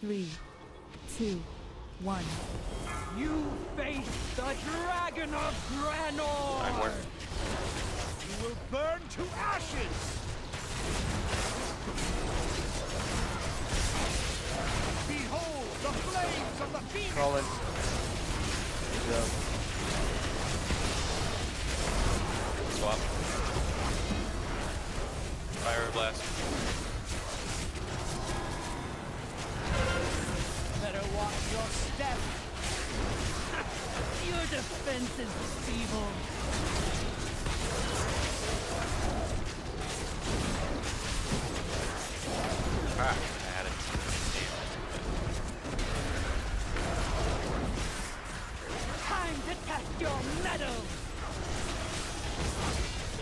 3, 2, 1. You face the dragon of Granor! I'm one. You will burn to ashes! Behold the flames of the Phoenix! Call it. Good job. Swap. Fire blast. Better watch your step. Your defense is feeble. Ah, I had it. Time to test your metal.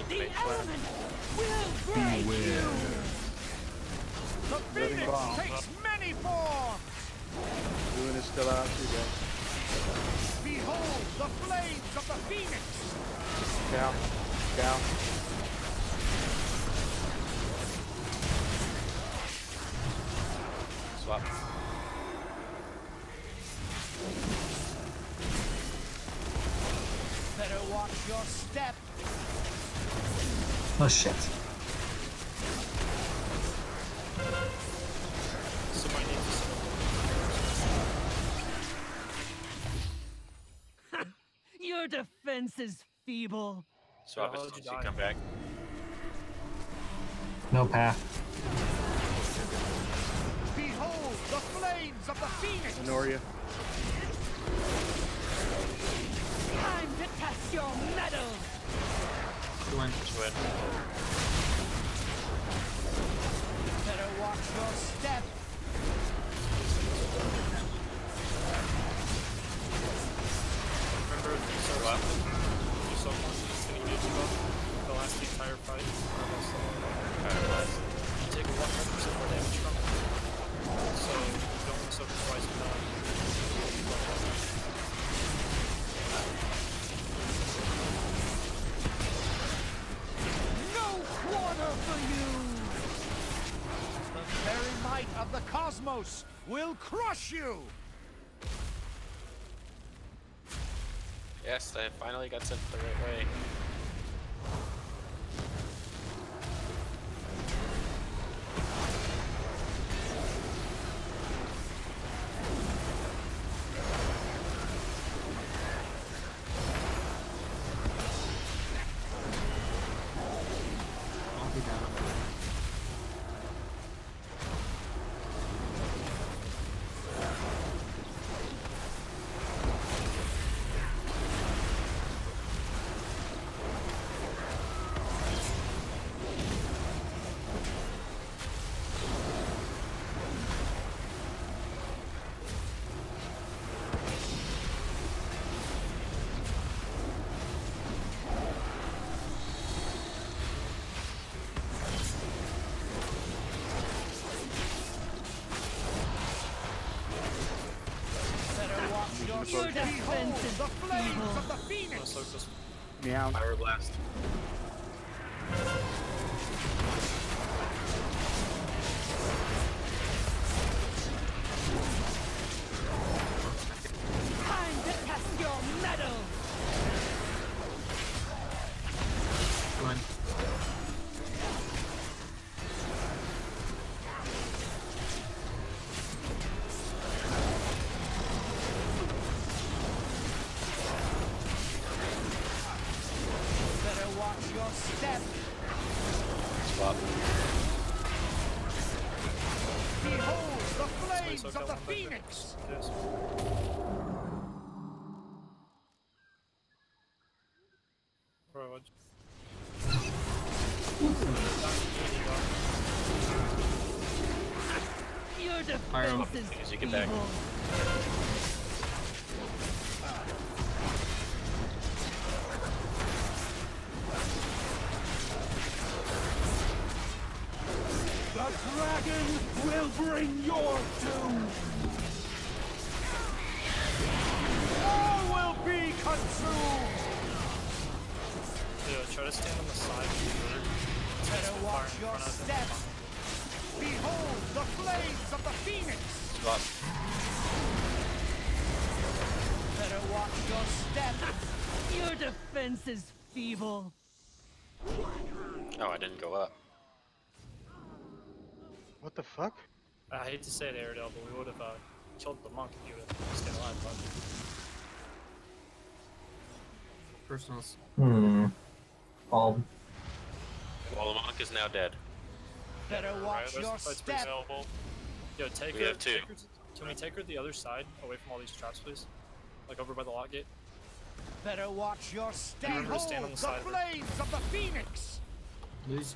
The element will break you. The Phoenix takes many forms. Doing is still out today. Behold the flames of the Phoenix! Down, down. Swap. Better watch your step. Oh shit. Defense is feeble. Swap as soon as you come back. No path. Behold the flames of the Phoenix! Tenoria. Time to test your metal! Join. Better watch your step. Left. You saw constant and engage above the last entire fight. You take 100% more damage from it. So you don't mix up twice with that. No quarter for you! The very might of the cosmos will crush you! Yes, I finally got sent the right way. Your defense is the flames of the Phoenix. Meow. Fire blast. Time to test your metal. One. Because you get back. The dragon will bring your doom. All will be consumed. Dude, try to stand on the side. Better watch your step. Behold the flames of the Phoenix. Right. Better watch your step. Your defense is feeble. Oh, I didn't go up. What the fuck? I hate to say it, Aerodel, but we would have killed the monk if you would have stayed alive, bud. Personals. Hmm. All. Well, the monk is now dead. Better watch your step. Yo, take her. Can we take her to the other side, away from all these traps, please? Like over by the lock gate. Better watch your step. Remember to stand on the side. The flames of the Phoenix.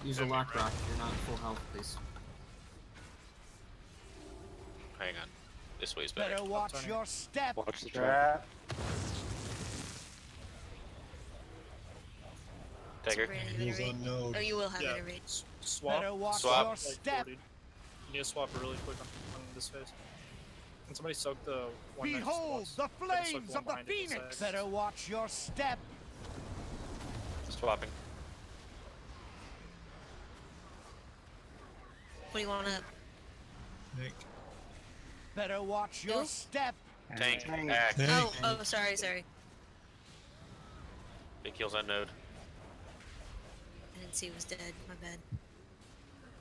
Use a lock rock. You're not in full health, please. Hang on. This way's better. Better watch your step. Watch the trap. Dagger. Oh, you will have it already. Swap. Like, you need to swap really quick on this face. Can somebody soak the one? Behold the flames of the Phoenix. Better watch your step. Swapping. What do you want to? Nick. Better watch your step. Tank. Oh, sorry. Big heals on node. I didn't see he was dead. My bad.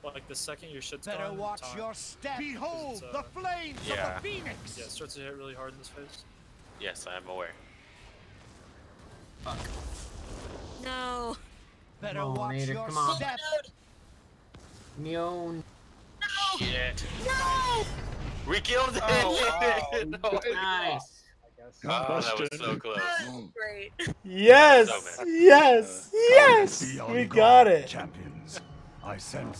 Like the second your shit's gone. Better watch your step. Behold the flames of the Phoenix. Yeah, it starts to hit really hard in this phase. Yes, I am aware. Fuck. No. Better watch your step. No. Shit. No. We killed it! Oh, wow. Nice. Oh, that was so close. That was great. Yes! Yes! Yes! We got it! Champions, I sense.